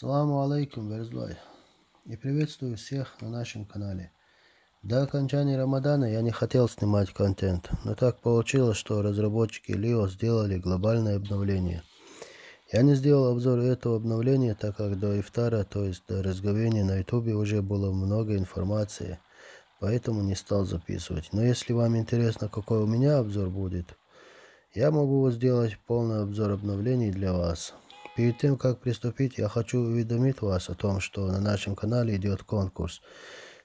Саламу алейкум, верзлай. И приветствую всех на нашем канале. До окончания Рамадана я не хотел снимать контент, но так получилось, что разработчики Лио сделали глобальное обновление. Я не сделал обзор этого обновления, так как до ифтара, то есть до разговения на ютубе уже было много информации, поэтому не стал записывать. Но если вам интересно, какой у меня обзор будет, я могу сделать полный обзор обновлений для вас. Перед тем, как приступить, я хочу уведомить вас о том, что на нашем канале идет конкурс.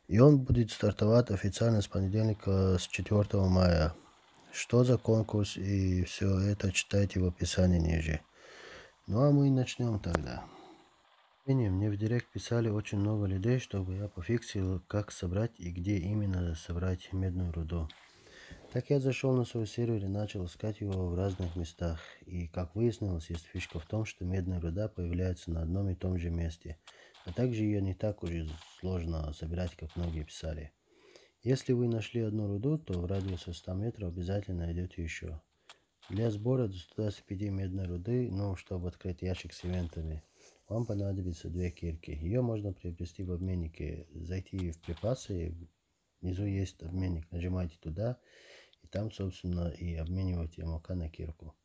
И он будет стартовать официально с понедельника, с 4 мая. Что за конкурс и все это читайте в описании ниже. Ну а мы начнем тогда. Мне в директ писали очень много людей, чтобы я пофиксил, как собрать и где именно собрать медную руду. Так я зашел на свой сервер и начал искать его в разных местах. И как выяснилось, есть фишка в том, что медная руда появляется на одном и том же месте. А также ее не так уж и сложно собирать, как многие писали. Если вы нашли одну руду, то в радиусе 100 метров обязательно найдете еще. Для сбора до 150 медной руды, чтобы открыть ящик с ивентами, вам понадобится 2 кирки. Ее можно приобрести в обменнике. Зайти в припасы, внизу есть обменник, нажимайте туда, и там, собственно, и обменивайте МЛК на кирку.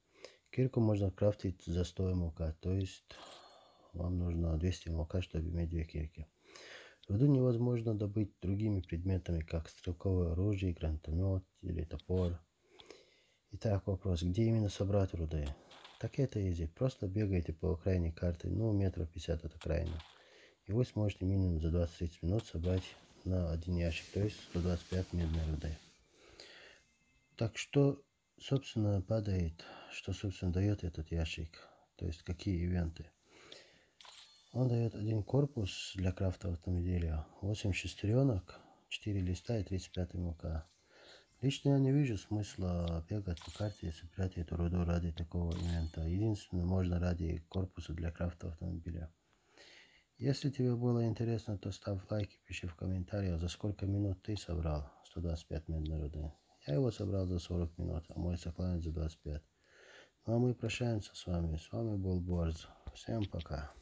Кирку можно крафтить за 100 МЛК, то есть вам нужно 200 МЛК, чтобы иметь 2 кирки. Руду невозможно добыть другими предметами, как стрелковое оружие, гранатомет или топор. Итак, вопрос, где именно собрать руды? Так это изи, просто бегаете по окраине карты, метров 50 от окраины. И вы сможете минимум за 20-30 минут собрать на один ящик, то есть 125 медной руды. Так что, собственно, дает этот ящик, то есть какие ивенты. Он дает один корпус для крафта автомобиля, 8 шестеренок, 4 листа и 35 МК. Лично я не вижу смысла бегать по карте и собирать эту руду ради такого ивента. Единственное, можно ради корпуса для крафта автомобиля. Если тебе было интересно, то ставь лайк и пиши в комментариях, за сколько минут ты собрал 125 медной руды. Я его собрал за 40 минут, а мой сокланец за 25. Ну а мы прощаемся с вами. С вами был Борз. Всем пока.